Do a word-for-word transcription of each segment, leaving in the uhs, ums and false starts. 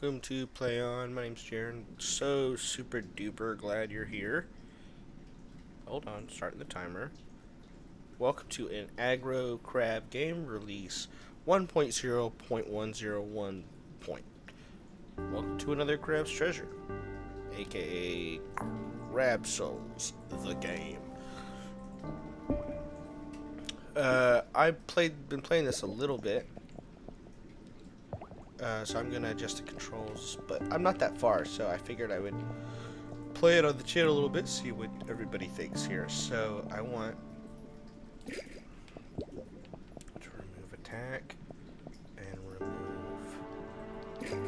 Welcome to PlayOn. My name's Jaren. So super duper glad you're here. Hold on, starting the timer. Welcome to an aggro crab game release one point zero point one zero one. Welcome to Another Crab's Treasure, aka Crab Souls, the game. Uh, I've played, been playing this a little bit. Uh, so I'm gonna adjust the controls, but I'm not that far, so I figured I would play it on the channel a little bit, see what everybody thinks here. So I want to remove attack and remove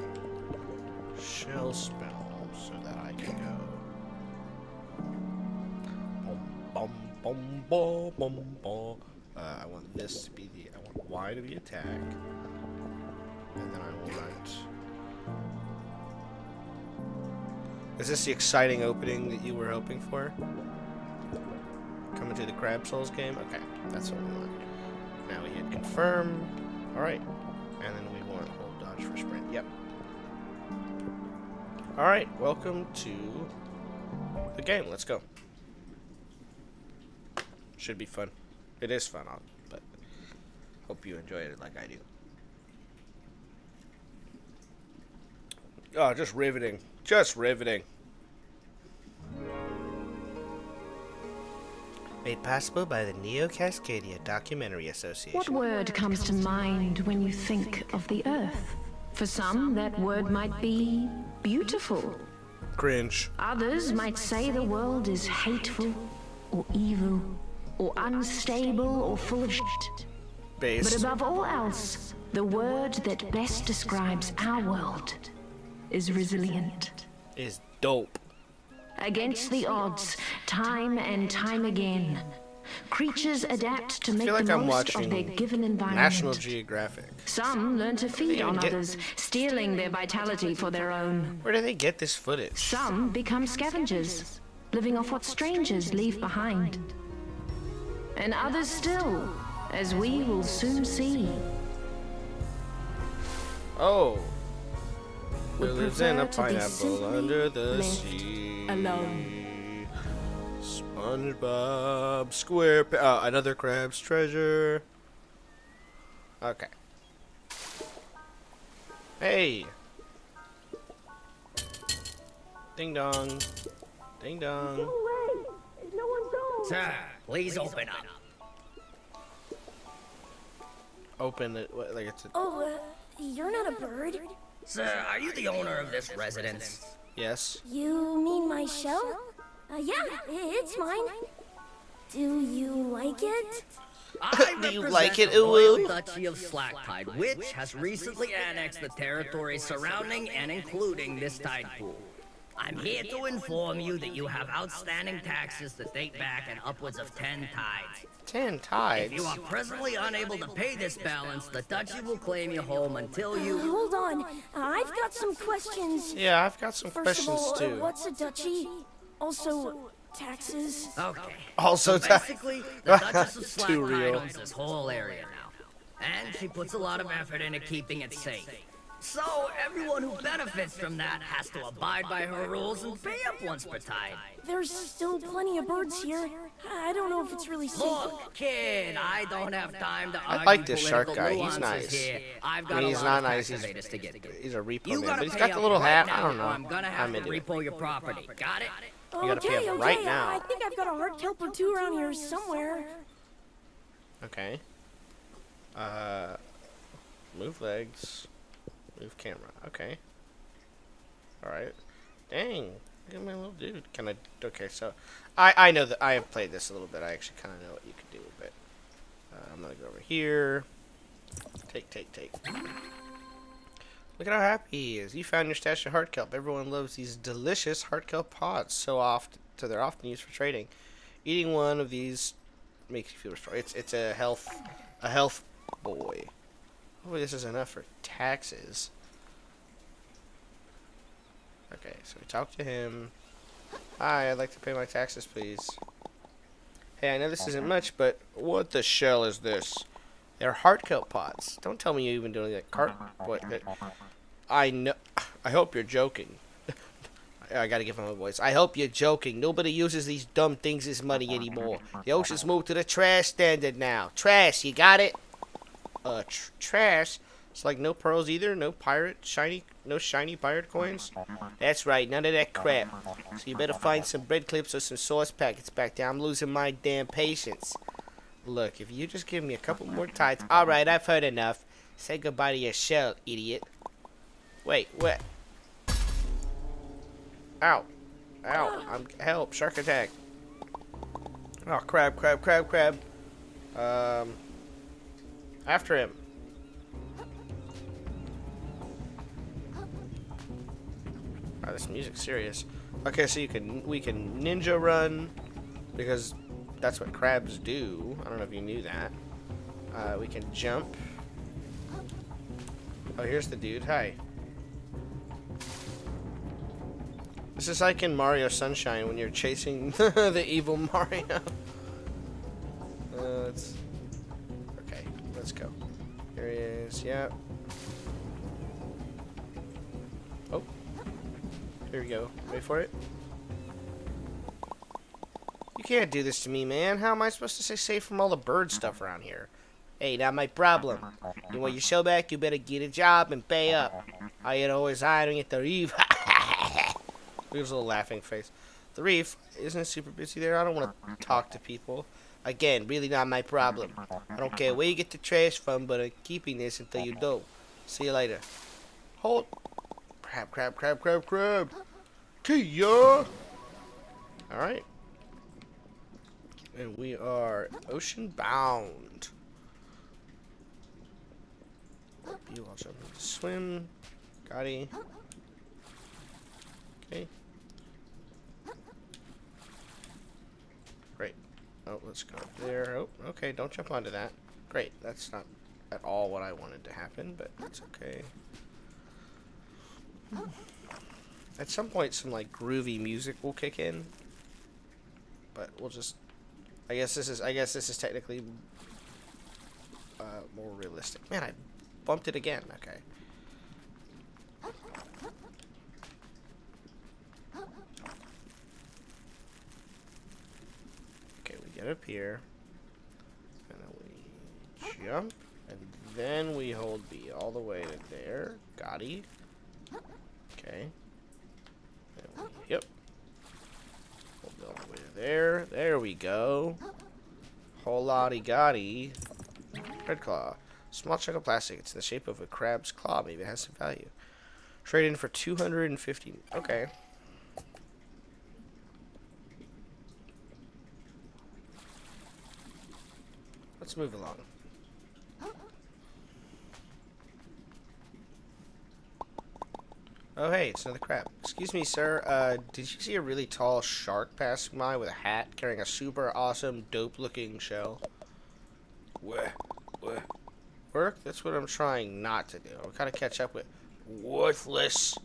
shell spell so that I can go bum bum bum bum bum. Uh, I want this to be the I want Y to be attack. And then I want... Is this the exciting opening that you were hoping for? Coming to the Crab Souls game? Okay, that's what we want. Now we hit confirm. Alright. And then we want hold dodge for sprint. Yep. Alright, welcome to the game. Let's go. Should be fun. It is fun, but hope you enjoy it like I do. Oh, just riveting. Just riveting. Made possible by the Neo-Cascadia Documentary Association. What word comes to mind when you think of the Earth? For some, that word might be beautiful. Cringe. Others might say the world is hateful, or evil, or unstable, or full of shit. Based. But above all else, the word that best describes our world is resilient. Is dope. Against the odds, time and time again, creatures adapt to make the like most of their given environment. National Geographic. Some learn to feed on get... others, stealing their vitality for their own. Where do they get this footage? Some become scavengers, living off what strangers leave behind. And others still, as we will soon see. Oh. Who lives in a pineapple under the sea? Alone. SpongeBob SquarePants. Uh, Another Crab's Treasure. Okay. Hey. Ding dong. Ding dong. Go away. No one's home. Sir, please, please open up. Open it. Like it's. A oh, uh, you're not a bird. Sir, are you the owner of this residence? Yes. You mean my shell? Uh, yeah, it's mine. Do you like it? I do you like it, Uwu? Duchy of Slack Tide, which has recently annexed the territory surrounding and including this tide pool. I'm here to inform you that you have outstanding taxes that date back at upwards of ten tides. Ten tides? If you are presently unable to pay this balance, the duchy will claim your home until you... Uh, hold on. Uh, I've got some questions. Yeah, I've got some First questions, all, too. Uh, what's a duchy? Also, taxes? Okay. Also, so basically, the Duchess of Slack Tide owns this whole area now. And she puts a lot of effort into keeping it safe. So, everyone who benefits from that has to abide by her rules and pay up once per tide. There's still plenty of birds here. I don't know if it's really safe. Look, kid, I don't have time to argue. I like this shark guy. He's nice. Here. I've got I mean, he's not nice. He's, to get he's a repo man, but he's got the little hat. Right I don't know. I'm going to have to repo your property. Got it? You got to pay up right now. I think I've got a hard kelp or two around here somewhere. Okay. Uh, move legs. Move camera. Okay. Alright. Dang. Look at my little dude. Can I... Okay, so... I, I know that... I have played this a little bit. I actually kind of know what you can do with it. Uh, I'm gonna go over here. Take, take, take. Look at how happy he is. You found your stash of hard kelp. Everyone loves these delicious hard kelp pods. So often... So they're often used for trading. Eating one of these makes you feel restored. It's, it's a health... A health boy. Hopefully this is enough for taxes. Okay, so we talk to him. Hi, I'd like to pay my taxes, please. Hey, I know this isn't much, but what the shell is this? They're hard kelp pods. Don't tell me you're even doing that cart. What? I know. I hope you're joking. I gotta give him a voice. I hope you're joking. Nobody uses these dumb things as money anymore. The ocean's moved to the trash standard now. Trash, you got it? Uh, tr trash? It's like no pearls either, no pirate, shiny, no shiny pirate coins? That's right, none of that crap. So you better find some bread clips or some sauce packets back there. I'm losing my damn patience. Look, if you just give me a couple more tides. Alright, I've heard enough. Say goodbye to your shell, idiot. Wait, what? Ow. Ow. I'm, help. Shark attack. Oh, crab, crab, crab, crab. Um. After him. Wow, this music's serious. Okay, so you can, we can ninja run, because that's what crabs do. I don't know if you knew that. Uh, we can jump. Oh, here's the dude. Hi. This is like in Mario Sunshine when you're chasing the evil Mario. Uh, it's... Okay, let's go. Here he is. Yep. Oh. Here we go. Wait for it. You can't do this to me, man. How am I supposed to stay safe from all the bird stuff around here? Hey, not my problem. You want your shell back? You better get a job and pay up. I ain't always hiding at the reef. There's a little laughing face. The reef isn't super busy there. I don't want to talk to people. Again, really not my problem. I don't care where you get the trash from, but I'm keeping this until you do. See you later. Hold. Crab, crab, crab, crab, crab. Kia. All right. And we are ocean bound. You all jump to swim. Gotti. Okay. Great. Oh, let's go up there. Oh, okay, don't jump onto that. Great, that's not at all what I wanted to happen, but it's okay. At some point, some, like, groovy music will kick in. But we'll just... I guess this is, I guess this is technically uh, more realistic. Man, I bumped it again. Okay. Up here, and then we jump, and then we hold B all the way to there. Gotti. Okay. We, yep. Hold B all the way to there. There we go. Whole lotty gotti. Red claw. Small chunk of plastic. It's in the shape of a crab's claw. Maybe it has some value. Trade in for two hundred and fifty. Okay. Let's move along. Oh, hey, it's another crab. Excuse me, sir. Uh, did you see a really tall shark passing by with a hat carrying a super awesome, dope-looking shell? Where? Where? Work? That's what I'm trying not to do. I'm kind of catch up with... Worthless!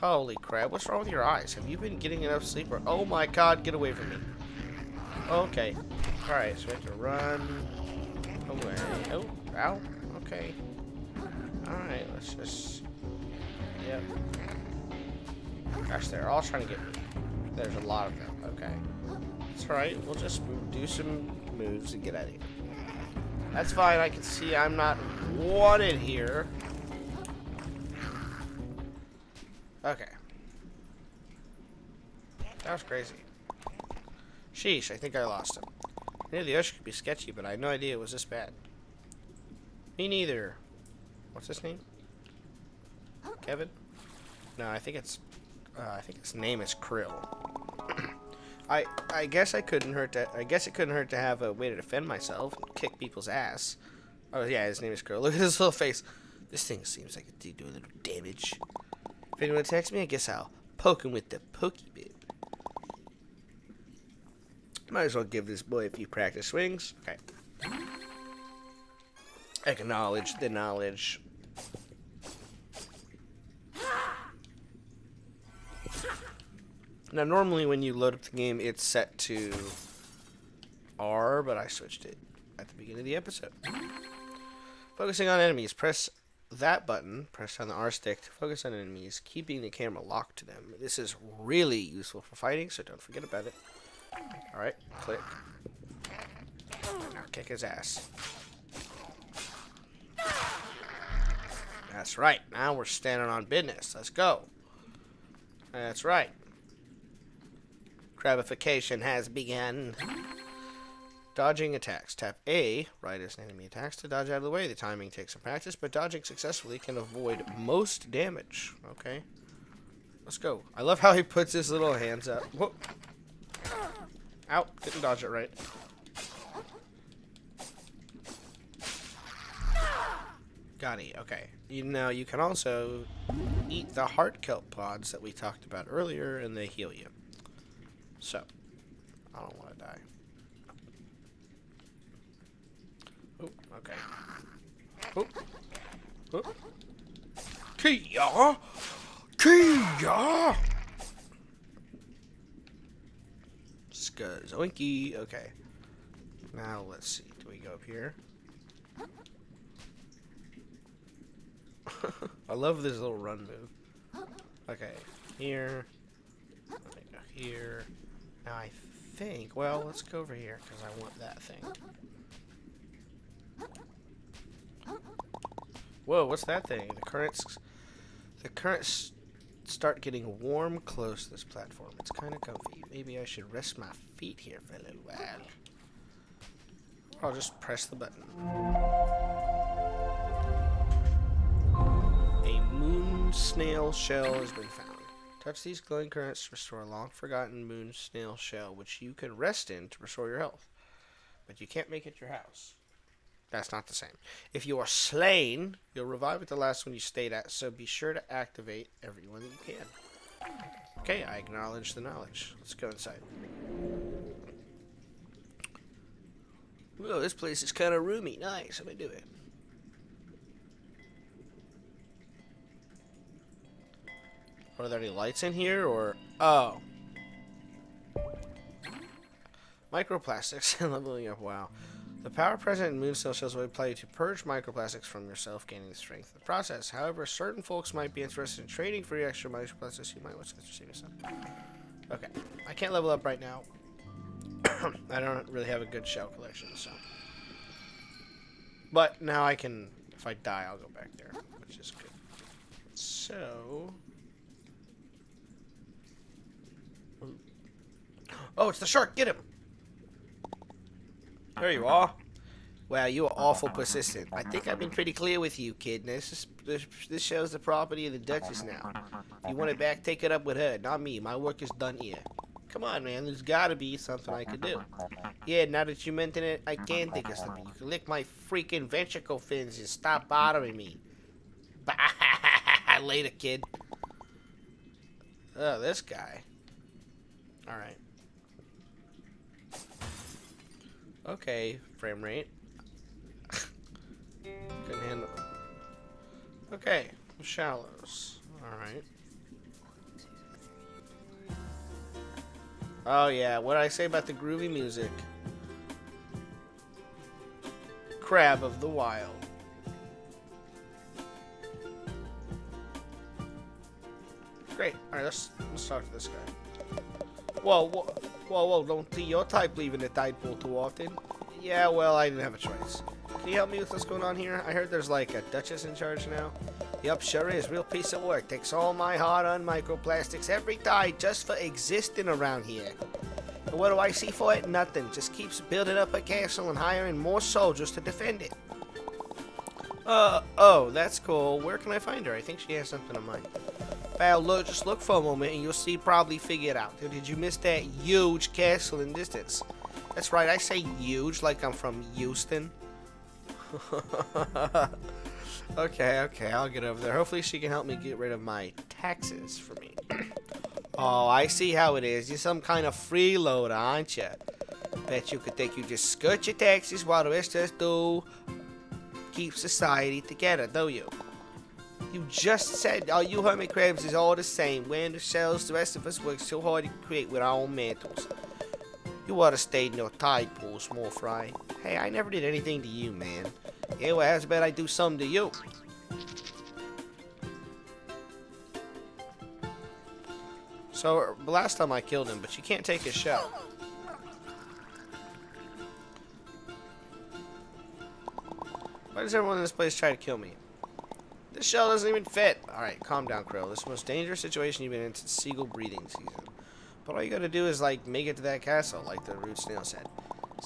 Holy crap, what's wrong with your eyes? Have you been getting enough sleep? Or oh my god, get away from me. Okay. Alright, so we have to run... away. Oh, ow. Okay. Alright, let's just... Yep. Gosh, they're all trying to get me. There's a lot of them. Okay. That's alright. We'll just move, do some moves and get out of here. That's fine. I can see I'm not wanted here. Okay. That was crazy. Sheesh, I think I lost him. I knew the ocean could be sketchy, but I had no idea it was this bad. Me neither. What's his name? Kevin? No, I think it's... Uh, I think his name is Krill. I I guess I couldn't hurt to... I guess it couldn't hurt to have a way to defend myself and kick people's ass. Oh, yeah, his name is Krill. Look at his little face. This thing seems like it did do a little damage. If anyone attacks me, I guess I'll poke him with the pokey bit. Might as well give this boy a few practice swings. Okay. Acknowledge the knowledge. Now, normally when you load up the game, it's set to R, but I switched it at the beginning of the episode. Focusing on enemies, press that button, press on the R stick to focus on enemies, keeping the camera locked to them. This is really useful for fighting, so don't forget about it. Alright, click. Now kick his ass. That's right, now we're standing on business. Let's go. That's right. Crabification has begun. Dodging attacks. Tap A right as an enemy attacks to dodge out of the way. The timing takes some practice, but dodging successfully can avoid most damage. Okay. Let's go. I love how he puts his little hands up. Whoop. Ow. Didn't dodge it right. Got it. Okay. You know, you can also eat the heart kelp pods that we talked about earlier, and they heal you. So, I don't want to die. Oh, okay. Oh. Oh. Kia! Kia! Scuzz oinky. Okay. Now, let's see. Do we go up here? I love this little run move. Okay. Here. Here. Now, I think... Well, let's go over here, because I want that thing. Whoa, what's that thing? The currents, the currents start getting warm close to this platform. It's kind of comfy. Maybe I should rest my feet here for a little while. I'll just press the button. A moon snail shell has been found. Touch these glowing currents to restore a long-forgotten moon snail shell, which you can rest in to restore your health. But you can't make it your house. That's not the same. If you are slain, you'll revive at the last one you stayed at, so be sure to activate everyone that you can. Okay, I acknowledge the knowledge. Let's go inside. Whoa, this place is kind of roomy. Nice. Let me do it. Are there any lights in here, or... Oh. Microplastics and leveling up. Wow. The power present in moon snail shells will apply you to purge microplastics from yourself, gaining the strength in the process. However, certain folks might be interested in trading for your extra microplastics. You might want to receive some. Okay, I can't level up right now. I don't really have a good shell collection, so. But now I can. If I die, I'll go back there, which is good. So. Oh, it's the shark! Get him! There you are. Wow, you are awful persistent. I think I've been pretty clear with you, kid. Now, this, is, this, this show's the property of the Duchess now. You want it back? Take it up with her, not me. My work is done here. Come on, man. There's gotta be something I can do. Yeah, now that you mention it, I can think of something. You can lick my freaking ventricle fins and stop bothering me. Bye. Later, kid. Oh, this guy. Alright. Okay, frame rate. Couldn't handle it. Okay, shallows. Alright. Oh, yeah, what did I say about the groovy music? Crab of the Wild. Great. Alright, let's, let's talk to this guy. Whoa, whoa. Whoa, whoa, don't see your type leaving the tide pool too often. Yeah, well, I didn't have a choice. Can you help me with what's going on here? I heard there's like a duchess in charge now. Yup, sure is. Real piece of work. Takes all my hard-earned microplastics every tide just for existing around here. And what do I see for it? Nothing. Just keeps building up a castle and hiring more soldiers to defend it. Uh, oh, that's cool. Where can I find her? I think she has something in mind. Well, look, just look for a moment and you'll see, probably figure it out. Did you miss that huge castle in distance? That's right, I say huge like I'm from Houston. Okay, okay, I'll get over there. Hopefully she can help me get rid of my taxes for me. Oh, I see how it is. You're some kind of freeloader, aren't you? Bet you could think you just skirt your taxes while the rest of us do keep society together, do you? You just said, oh, you hermit crabs is all the same. We're in the shells, the rest of us work so hard to create with our own mantles. You ought to stay in your tide pool, small fry. Hey, I never did anything to you, man. Yeah, well, how's about I do something to you? So, last time I killed him, but you can't take his shell. Why does everyone in this place try to kill me? This shell doesn't even fit. Alright, calm down, Krill. This is the most dangerous situation you've been in since seagull breeding season. But all you gotta do is, like, make it to that castle, like the rude snail said.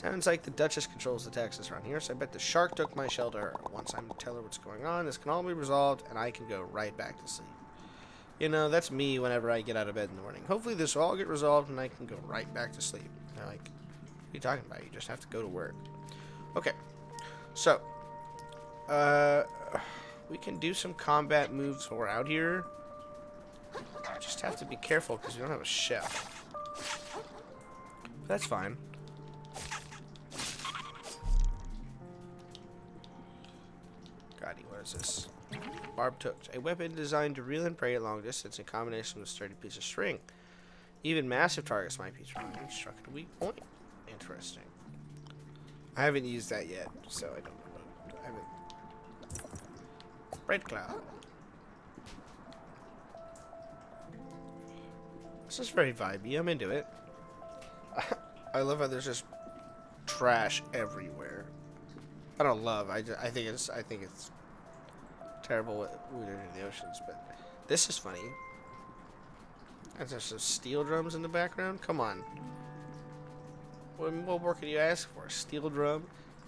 Sounds like the Duchess controls the taxes around here, so I bet the shark took my shell to her. Once I tell her what's going on, this can all be resolved, and I can go right back to sleep. You know, that's me whenever I get out of bed in the morning. Hopefully this will all get resolved, and I can go right back to sleep. They're like, what are you talking about? You just have to go to work. Okay. So, uh, we can do some combat moves while we're out here. Just have to be careful, because we don't have a shell. But that's fine. What is this? Barbed hooks. A weapon designed to reel and prey at long distance in combination with a sturdy piece of string. Even massive targets might be struck at a weak point. Interesting. I haven't used that yet, so I don't know. I haven't. Red Cloud. This is very vibey. I'm into it. I love how there's just trash everywhere. I don't love. I, just, I think it's. I think it's terrible what we do in the oceans, but this is funny. And there's some steel drums in the background. Come on. What, what more could you ask for? A steel drum.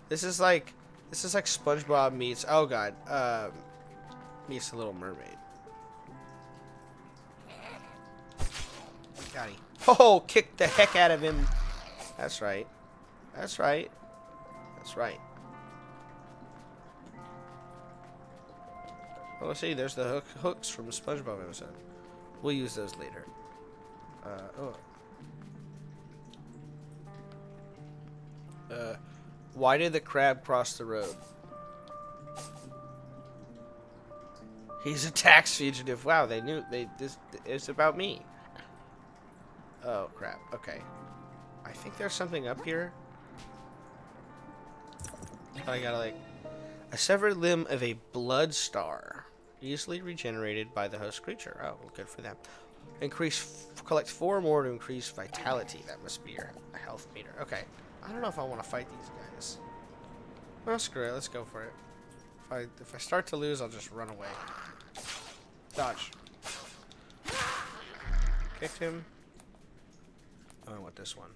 This is like. This is like SpongeBob meets. Oh God. Um, meets The Little Mermaid. Got him. Oh, kick the heck out of him. That's right. That's right. That's right. Oh, see, there's the hook, hooks from the SpongeBob episode. We'll use those later. Uh, oh. Uh, why did the crab cross the road? He's a tax fugitive. Wow, they knew they. This it's about me. Oh crap. Okay. I think there's something up here. I gotta like. A severed limb of a blood star, easily regenerated by the host creature. Oh, well, good for them. Increase, f collect four more to increase vitality. That must be your health meter. Okay, I don't know if I want to fight these guys. Well, screw it. Let's go for it. If I if I start to lose, I'll just run away. Dodge. Kicked him. Oh, what this one?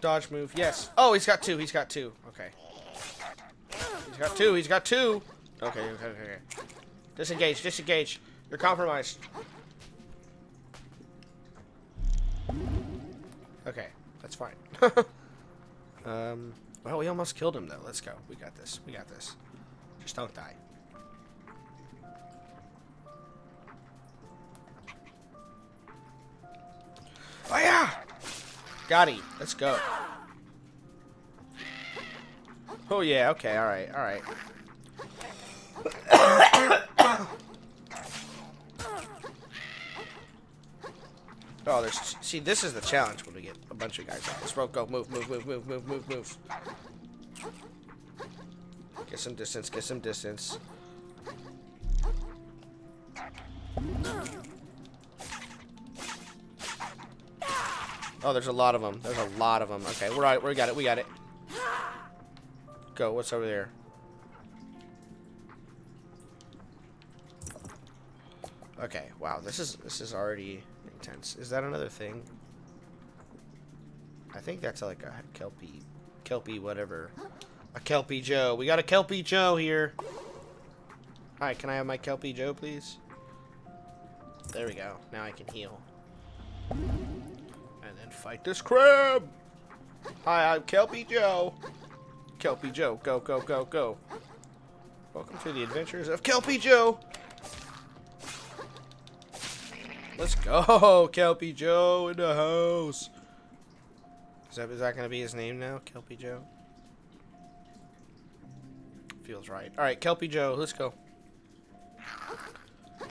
Dodge move, yes. Oh, he's got two. He's got two. Okay. He's got two. He's got two. Okay. Okay. Okay. Disengage. Disengage. You're compromised. Okay, that's fine. um. Well, we almost killed him though. Let's go. We got this. We got this. Just don't die. Oh yeah. Got him. Let's go. Oh, yeah. Okay. All right. All right. Oh, there's... See, this is the challenge when we get a bunch of guys out. Let's go. Move, move, move, move, move, move, move. Get some distance. Get some distance. Oh, there's a lot of them. There's a lot of them. Okay, we're all right. We got it. We got it. Go. What's over there? Okay. Wow. This is this is already intense. Is that another thing? I think that's like a Kelpie, Kelpie whatever, a Kelpie Joe. We got a Kelpie Joe here. Hi. Can I have my Kelpie Joe, please? There we go. Now I can heal. And fight this crab! Hi, I'm Kelpie Joe! Kelpie Joe, go, go, go, go! Welcome to the adventures of Kelpie Joe! Let's go, Kelpie Joe in the house! Is that, is that gonna be his name now, Kelpie Joe? Feels right. Alright, Kelpie Joe, let's go.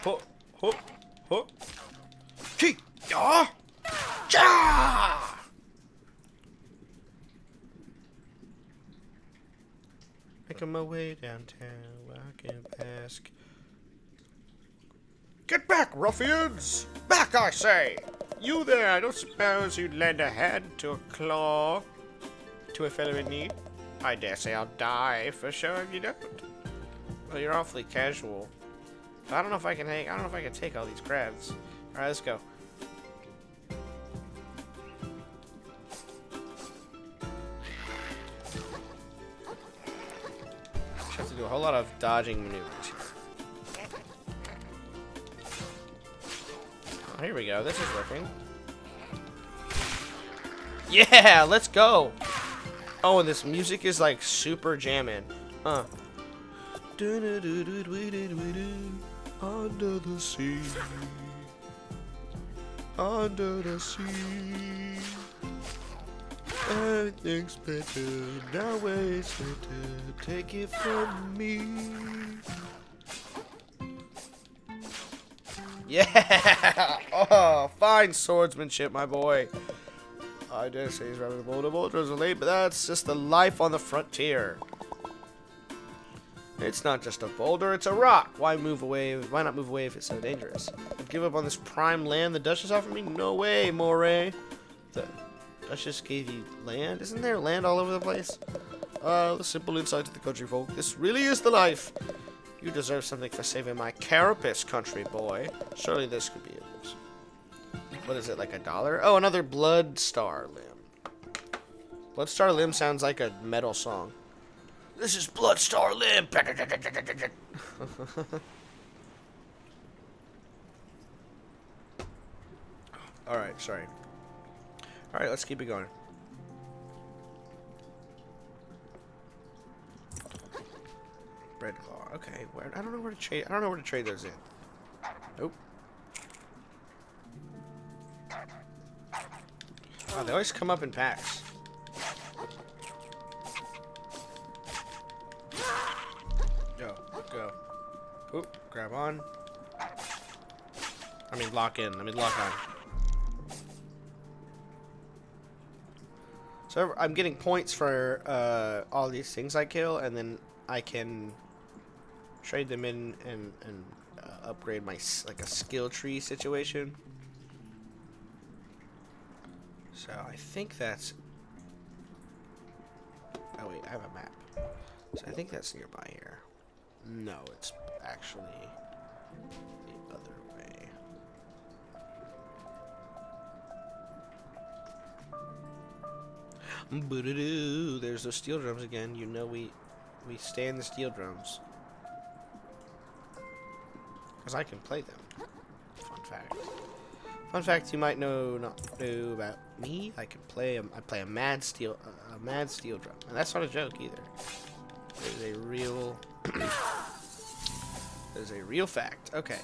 Ho, ho, ho! Gee! Ah! Ah! Making my way downtown, walking past Get back, ruffians! Back, I say! You there, I don't suppose you'd lend a hand to a claw to a fellow in need? I dare say I'll die for sure if you don't. Well, you're awfully casual. I don't know if I can hang, I don't know if I can take all these crabs. Alright, let's go. I have to do a whole lot of dodging maneuvers here. Oh, here we go, this is working. Yeah, let's go! Oh, and this music is like super jamming. Uh. Under the sea. Under the sea. Everything's better. Now it's better. Take it from me. Yeah! Oh, fine swordsmanship, my boy. I dare say he's rather bold of ultras late, but that's just the life on the frontier. It's not just a boulder, it's a rock. Why move away? Why not move away if it's so dangerous? I'd give up on this prime land the Duchess offered me? No way, Moray. The Duchess gave you land? Isn't there land all over the place? Uh, the simple insight to the country folk. This really is the life. You deserve something for saving my carapace, country boy. Surely this could be yours. What is it, like a dollar? Oh, another blood star limb. Blood star limb sounds like a metal song. This is Blood Star Limb. All right, sorry. All right, let's keep it going. Bread claw. Okay, where, I don't know where to trade. I don't know where to trade those in. Nope. Oh, they always come up in packs. Go. Oop, grab on. I mean lock in. I mean lock on. So I'm getting points for uh, all these things I kill, and then I can trade them in and, and uh, upgrade my like a skill tree situation. So I think that's. Oh wait, I have a map. So I think that's nearby here. No, it's actually the other way. Boo-doo-doo. There's those steel drums again. You know we we stand the steel drums. Because I can play them. Fun fact. Fun fact you might know not know about me. I can play a, I play a mad steel a mad steel drum. And that's not a joke either. There's a real there's a real fact. Okay,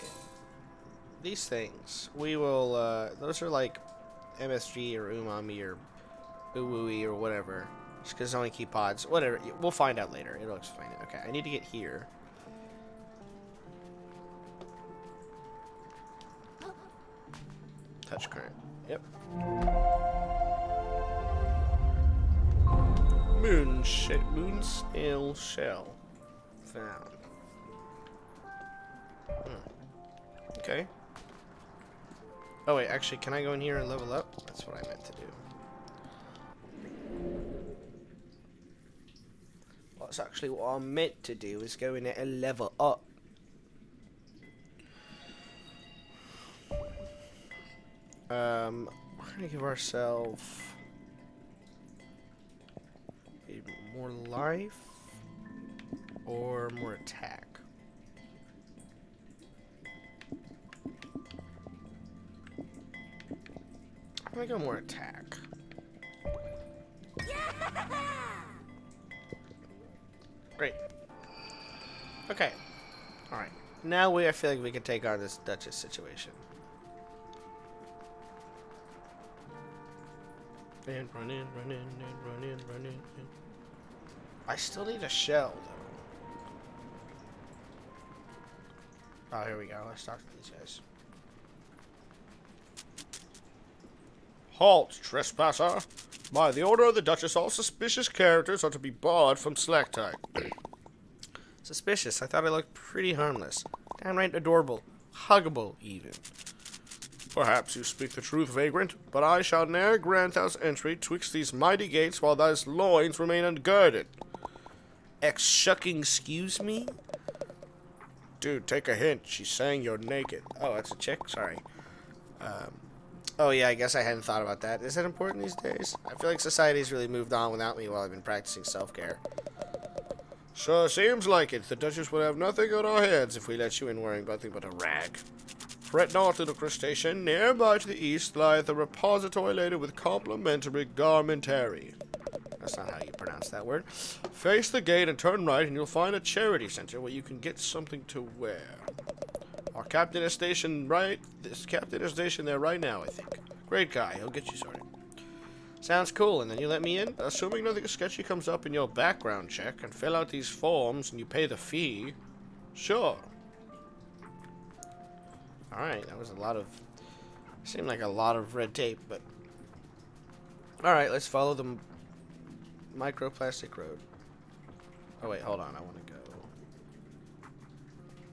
these things we will uh, those are like M S G or umami or uwui or whatever, just because only key pods, whatever, we'll find out later, it'll explain it. Okay, I need to get here. Touch current. Yep. Moon shit, moon snail shell found. Hmm. Okay. Oh wait, actually, can I go in here and level up? That's what I meant to do. That's actually what I meant to do, is go in there and level up. Um, we're gonna give ourselves more life or more attack. I'm gonna go more attack. Great. Okay. All right. Now we I feel like we can take on this Duchess situation. And run in, run in, and run in, run in. In. I still need a shell, though. Oh, here we go. Let's talk to these guys. Halt, trespasser! By the order of the Duchess, all suspicious characters are to be barred from Slack Tide. Suspicious? I thought I looked pretty harmless. Downright adorable. huggable even. Perhaps you speak the truth, vagrant, but I shall ne'er grant us entry twixt these mighty gates while thy loins remain ungirded. Ex-shucking excuse me? Dude, take a hint. She's saying you're naked. Oh, that's a chick? Sorry. Um, oh, yeah, I guess I hadn't thought about that. Is that important these days? I feel like society's really moved on without me while I've been practicing self-care. Sure seems like it. The Duchess would have nothing on our heads if we let you in wearing nothing but a rag. Fret not, little crustacean. Nearby to the east lieth the repository laden with complimentary garmentary. That's not how you pronounce that word. Face the gate and turn right, and you'll find a charity center where you can get something to wear. Our captain is stationed right. This captain is stationed there right now, I think. Great guy. He'll get you sorted. Sounds cool. And then you let me in, assuming nothing sketchy comes up in your background check, and fill out these forms, and you pay the fee. Sure. Alright, that was a lot of... seemed like a lot of red tape, but... Alright, let's follow the microplastic road. Oh, wait, hold on. I want to go...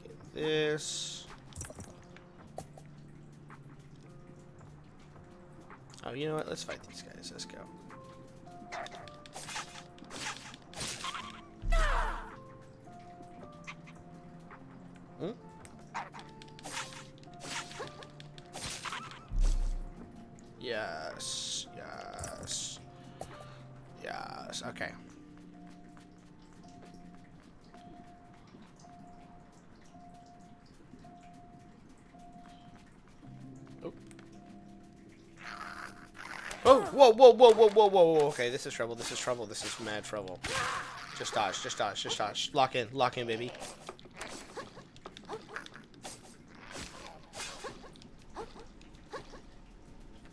get this... Oh, you know what? Let's fight these guys. Let's go. Hmm? Yes, yes, yes, okay. Oh. Oh, whoa, whoa, whoa, whoa, whoa, whoa, okay, this is trouble, this is trouble, this is mad trouble. Just dodge, just dodge, just dodge. Lock in, lock in, baby.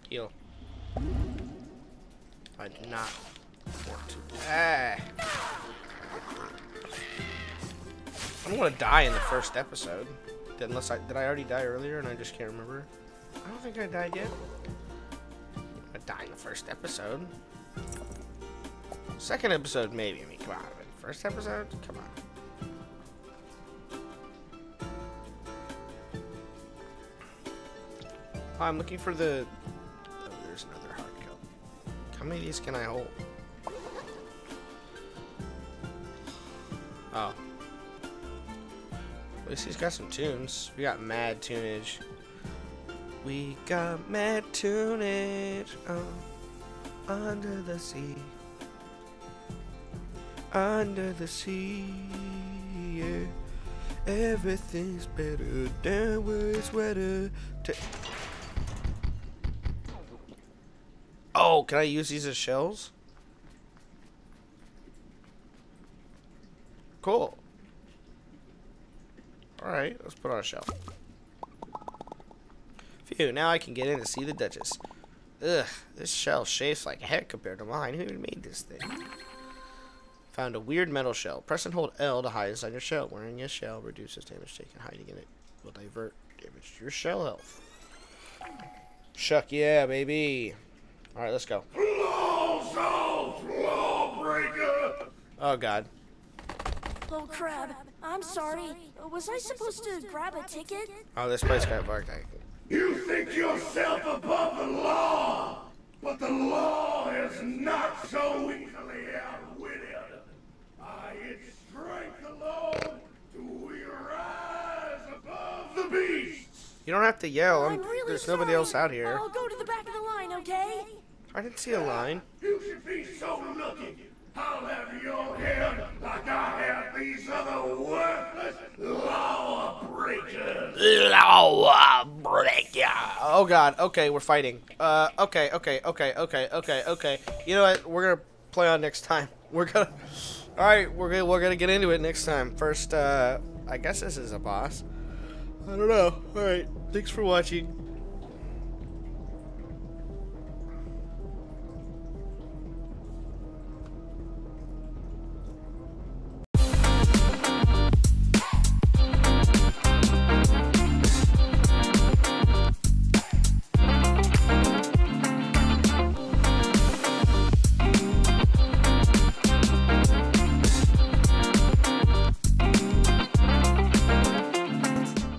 Heal. I do not want to. Ah. I don't want to die in the first episode. Unless I did I already die earlier and I just can't remember. I don't think I died yet. I died in the first episode. Second episode maybe. I mean, come on. First episode? Come on. Oh, I'm looking for the. There's another hard kill. How many of these can I hold? Oh. At least he's got some tunes. We got mad tunage. We got mad tunage. Oh. Under the sea. Under the sea. Yeah. Everything's better. Down where it's wetter. To Oh, can I use these as shells? Cool. Alright, let's put on a shell. Phew, now I can get in to see the Duchess. Ugh, this shell shapes like heck compared to mine. Who even made this thing? Found a weird metal shell. Press and hold L to hide inside your shell. Wearing a shell reduces damage taken. Hiding in it will divert damage to your shell health. Shuck yeah, baby. All right, let's go. Oh, God. Oh, Crab, I'm sorry. Was I supposed to grab a ticket? Oh, this place got barked at. You think yourself above the law, but the law is not so easily outwitted. By its strength alone do we rise above the beasts. You don't have to yell. I'm, I'm really there's sorry. Nobody else out here. I'll go to the back of the line, okay? I didn't see a line. You should be so lucky. I'll have your head like I have these other worthless law breakers. Law breaker. Oh God. Okay, we're fighting. Uh. Okay. Okay. Okay. Okay. Okay. Okay. You know what? We're gonna play on next time. We're gonna. All right. We're gonna. We're gonna get into it next time. First. Uh. I guess this is a boss. I don't know. All right. Thanks for watching.